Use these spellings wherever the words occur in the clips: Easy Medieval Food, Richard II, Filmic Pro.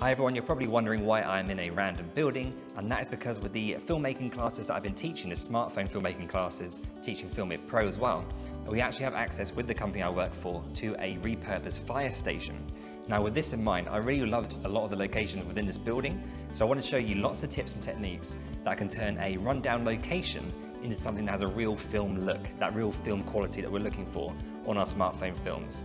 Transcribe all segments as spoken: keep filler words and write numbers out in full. Hi everyone, you're probably wondering why I'm in a random building, and that is because with the filmmaking classes that I've been teaching, the smartphone filmmaking classes, teaching Filmic Pro as well, we actually have access with the company I work for to a repurposed fire station. Now with this in mind, I really loved a lot of the locations within this building, so I want to show you lots of tips and techniques that can turn a rundown location into something that has a real film look, that real film quality that we're looking for on our smartphone films.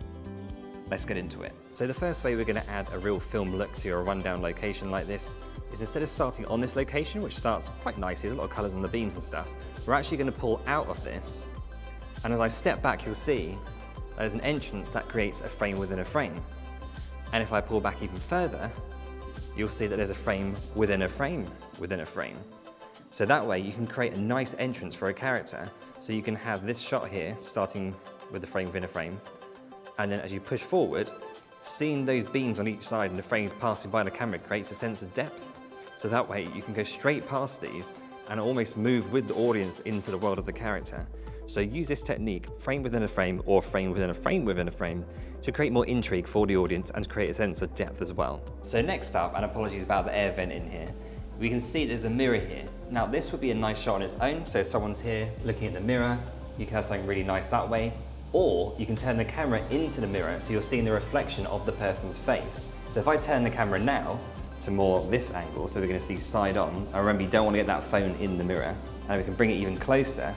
Let's get into it. So the first way we're going to add a real film look to your rundown location like this is, instead of starting on this location, which starts quite nicely, there's a lot of colours on the beams and stuff, we're actually going to pull out of this, and as I step back you'll see that there's an entrance that creates a frame within a frame. And if I pull back even further, you'll see that there's a frame within a frame within a frame. So that way you can create a nice entrance for a character, so you can have this shot here starting with the frame within a frame, and then as you push forward, seeing those beams on each side and the frames passing by the camera creates a sense of depth. So that way you can go straight past these and almost move with the audience into the world of the character. So use this technique, frame within a frame or frame within a frame within a frame, to create more intrigue for the audience and create a sense of depth as well. So next up, and apologies about the air vent in here, we can see there's a mirror here. Now this would be a nice shot on its own, so if someone's here looking at the mirror, you can have something really nice that way. Or you can turn the camera into the mirror, so you're seeing the reflection of the person's face. So if I turn the camera now to more this angle, so we're going to see side on, and remember you don't want to get that phone in the mirror, and we can bring it even closer.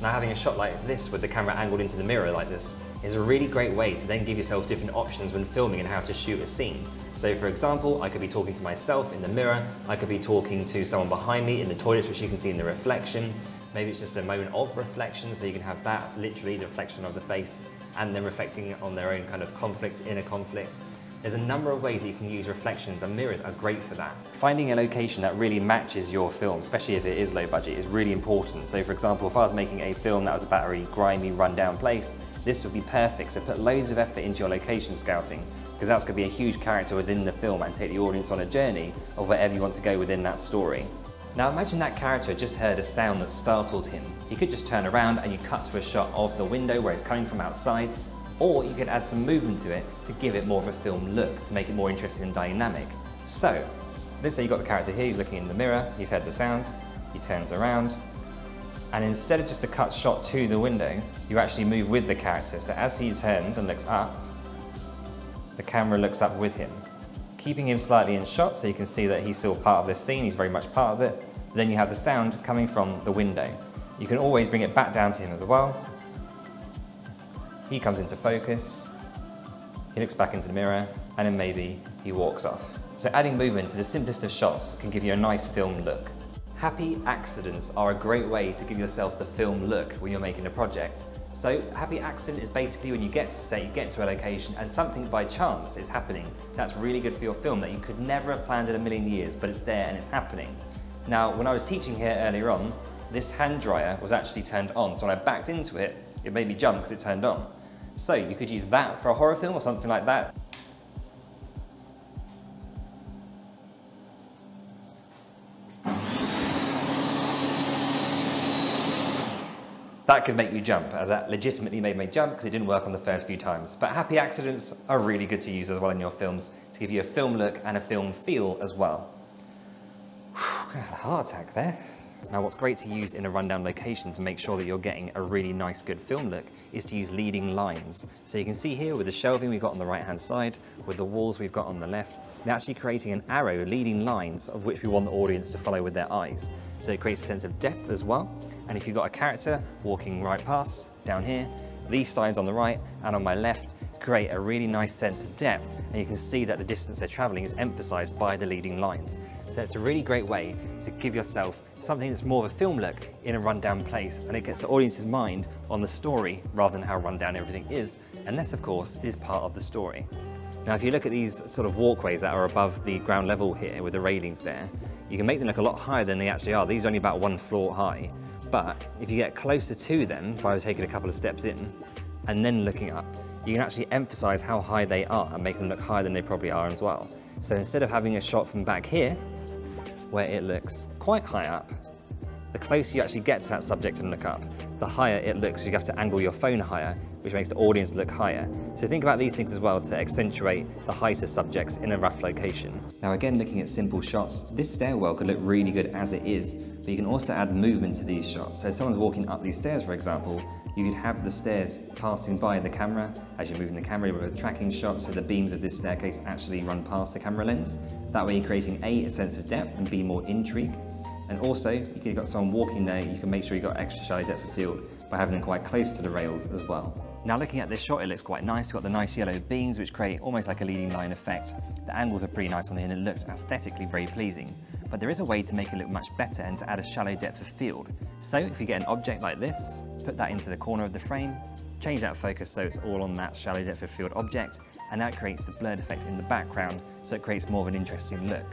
Now having a shot like this with the camera angled into the mirror like this is a really great way to then give yourself different options when filming and how to shoot a scene. So for example, I could be talking to myself in the mirror, I could be talking to someone behind me in the toilets, which you can see in the reflection. Maybe it's just a moment of reflection, so you can have that, literally the reflection of the face, and then reflecting on their own kind of conflict, inner conflict. There's a number of ways that you can use reflections, and mirrors are great for that. Finding a location that really matches your film, especially if it is low budget, is really important. So for example, if I was making a film that was about a really grimy, rundown place, this would be perfect. So put loads of effort into your location scouting, because that's going to be a huge character within the film and take the audience on a journey of wherever you want to go within that story. Now imagine that character just heard a sound that startled him. He could just turn around and you cut to a shot of the window where it's coming from outside, or you could add some movement to it to give it more of a film look, to make it more interesting and dynamic. So, let's say you've got the character here, he's looking in the mirror, he's heard the sound, he turns around, and instead of just a cut shot to the window, you actually move with the character. So as he turns and looks up, the camera looks up with him, keeping him slightly in shot, so you can see that he's still part of this scene, he's very much part of it. But then you have the sound coming from the window. You can always bring it back down to him as well. He comes into focus, he looks back into the mirror, and then maybe he walks off. So adding movement to the simplest of shots can give you a nice film look. Happy accidents are a great way to give yourself the film look when you're making a project. So happy accident is basically when you get to, say, you get to a location and something by chance is happening that's really good for your film that you could never have planned in a million years, but it's there and it's happening. Now, when I was teaching here earlier on, this hand dryer was actually turned on. So when I backed into it, it made me jump because it turned on. So you could use that for a horror film or something like that. That could make you jump, as that legitimately made me jump because it didn't work on the first few times. But happy accidents are really good to use as well in your films to give you a film look and a film feel as well. Whew, I had a heart attack there. Now what's great to use in a rundown location to make sure that you're getting a really nice good film look is to use leading lines. So you can see here with the shelving we've got on the right hand side, with the walls we've got on the left, they're actually creating an arrow, leading lines of which we want the audience to follow with their eyes. So it creates a sense of depth as well. And if you've got a character walking right past, down here, these signs on the right and on my left create a really nice sense of depth, and you can see that the distance they're traveling is emphasized by the leading lines. So it's a really great way to give yourself something that's more of a film look in a rundown place, and it gets the audience's mind on the story rather than how rundown everything is, unless of course it is part of the story. Now if you look at these sort of walkways that are above the ground level here with the railings there, you can make them look a lot higher than they actually are. These are only about one floor high. But if you get closer to them by taking a couple of steps in and then looking up, you can actually emphasize how high they are and make them look higher than they probably are as well. So instead of having a shot from back here, where it looks quite high up, the closer you actually get to that subject and look up, the higher it looks. You have to angle your phone higher which makes the audience look higher. So think about these things as well to accentuate the height of subjects in a rough location. Now again, looking at simple shots, this stairwell could look really good as it is, but you can also add movement to these shots. So if someone's walking up these stairs, for example, you could have the stairs passing by the camera. As you're moving the camera, you have a tracking shot so the beams of this staircase actually run past the camera lens. That way you're creating A, a sense of depth, and B, more intrigue. And also, if you've got someone walking there, you can make sure you've got extra shallow depth of field by having them quite close to the rails as well. Now looking at this shot, it looks quite nice. We've got the nice yellow beams which create almost like a leading line effect. The angles are pretty nice on here and it looks aesthetically very pleasing. But there is a way to make it look much better and to add a shallow depth of field. So if you get an object like this, put that into the corner of the frame, change that focus so it's all on that shallow depth of field object, and that creates the blurred effect in the background, so it creates more of an interesting look.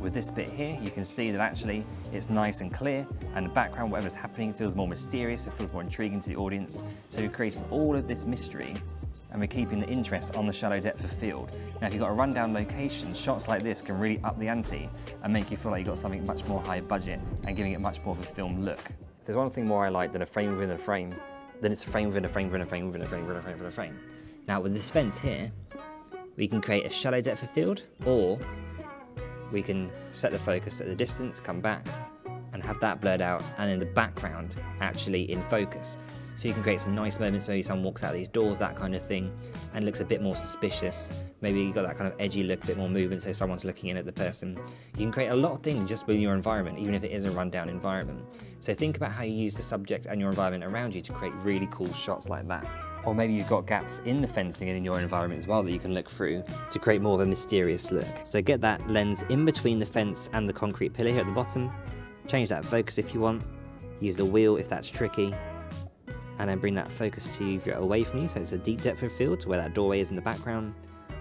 With this bit here, you can see that actually it's nice and clear, and the background, whatever's happening, feels more mysterious, it feels more intriguing to the audience. So we're creating all of this mystery, and we're keeping the interest on the shallow depth of field. Now, if you've got a rundown location, shots like this can really up the ante and make you feel like you've got something much more high budget and giving it much more of a film look. If there's one thing more I like than a frame within a frame, then it's a frame within a frame within a frame within a frame within a frame within a frame. Now, with this fence here, we can create a shallow depth of field, or we can set the focus at the distance, come back, and have that blurred out, and then the background actually in focus. So you can create some nice moments, maybe someone walks out of these doors, that kind of thing, and looks a bit more suspicious. Maybe you've got that kind of edgy look, a bit more movement, so someone's looking in at the person. You can create a lot of things just within your environment, even if it is a rundown environment. So think about how you use the subject and your environment around you to create really cool shots like that. Or maybe you've got gaps in the fencing and in your environment as well that you can look through to create more of a mysterious look. So get that lens in between the fence and the concrete pillar here at the bottom, change that focus if you want, use the wheel if that's tricky, and then bring that focus to you if you're away from you, so it's a deep depth of field to where that doorway is in the background,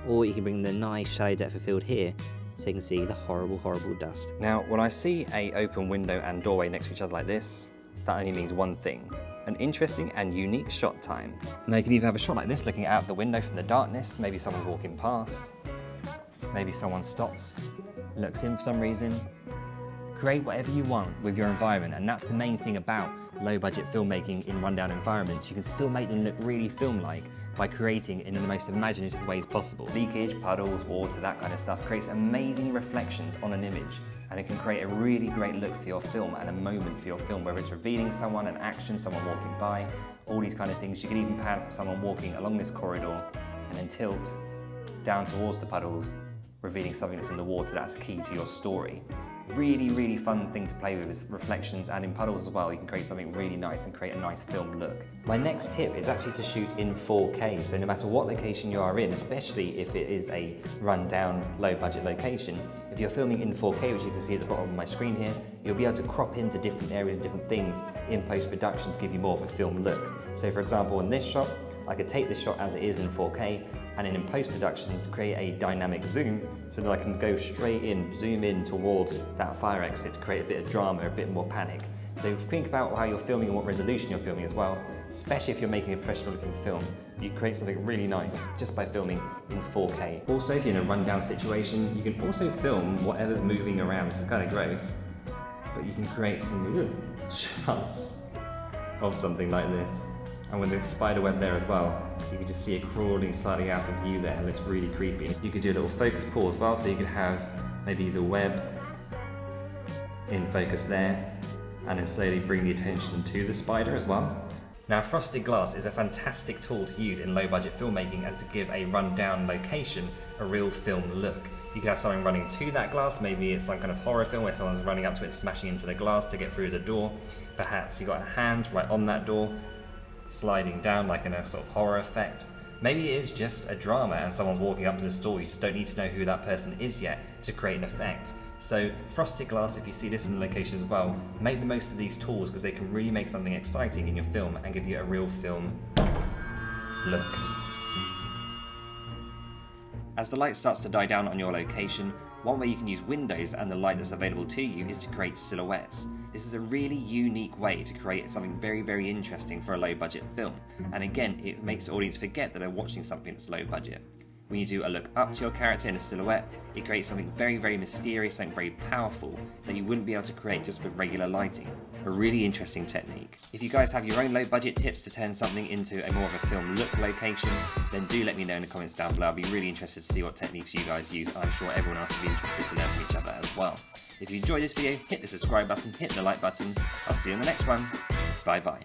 or you can bring the nice shallow depth of field here so you can see the horrible, horrible dust. Now, when I see a open window and doorway next to each other like this, that only means one thing: an interesting and unique shot time. Now you can even have a shot like this looking out the window from the darkness, maybe someone's walking past, maybe someone stops, looks in for some reason. Create whatever you want with your environment, and that's the main thing about low budget filmmaking in rundown environments. You can still make them look really film-like by creating in the most imaginative ways possible. Leakage, puddles, water, that kind of stuff creates amazing reflections on an image, and it can create a really great look for your film and a moment for your film, whether it's revealing someone, an action, someone walking by, all these kind of things. You can even pan from someone walking along this corridor and then tilt down towards the puddles, revealing something that's in the water that's key to your story. Really, really fun thing to play with is reflections, and in puddles as well, you can create something really nice and create a nice film look. My next tip is actually to shoot in four K, so no matter what location you are in, especially if it is a run-down, low-budget location, if you're filming in four K, which you can see at the bottom of my screen here, you'll be able to crop into different areas and different things in post-production to give you more of a film look. So for example, in this shot, I could take this shot as it is in four K, and then in post-production to create a dynamic zoom so that I can go straight in, zoom in towards that fire exit to create a bit of drama, a bit more panic. So think about how you're filming and what resolution you're filming as well, especially if you're making a professional looking film. You create something really nice just by filming in four K. Also, if you're in a rundown situation, you can also film whatever's moving around, which is kind of gross, but you can create some shots of something like this. And with the spider web there as well, you can just see it crawling, sliding out of view there. It looks really creepy. You could do a little focus pull as well, so you could have maybe the web in focus there, and then slowly bring the attention to the spider as well. Now, frosted glass is a fantastic tool to use in low-budget filmmaking and to give a rundown location a real film look. You could have someone running to that glass, maybe it's some kind of horror film where someone's running up to it, smashing into the glass to get through the door. Perhaps you've got a hand right on that door, sliding down like in a sort of horror effect. Maybe it is just a drama and someone's walking up to the door, you just don't need to know who that person is yet to create an effect. So frosted glass, if you see this in the location as well, make the most of these tools because they can really make something exciting in your film and give you a real film look. As the light starts to die down on your location, one way you can use windows and the light that's available to you is to create silhouettes. This is a really unique way to create something very, very interesting for a low-budget film. And again, it makes the audience forget that they're watching something that's low-budget. When you do a look up to your character in a silhouette, it creates something very, very mysterious and very powerful that you wouldn't be able to create just with regular lighting. a really interesting technique. If you guys have your own low budget tips to turn something into a more of a film look location, then do let me know in the comments down below. I'll be really interested to see what techniques you guys use. I'm sure everyone else will be interested to learn from each other as well. If you enjoyed this video, hit the subscribe button, hit the like button. I'll see you in the next one. Bye bye.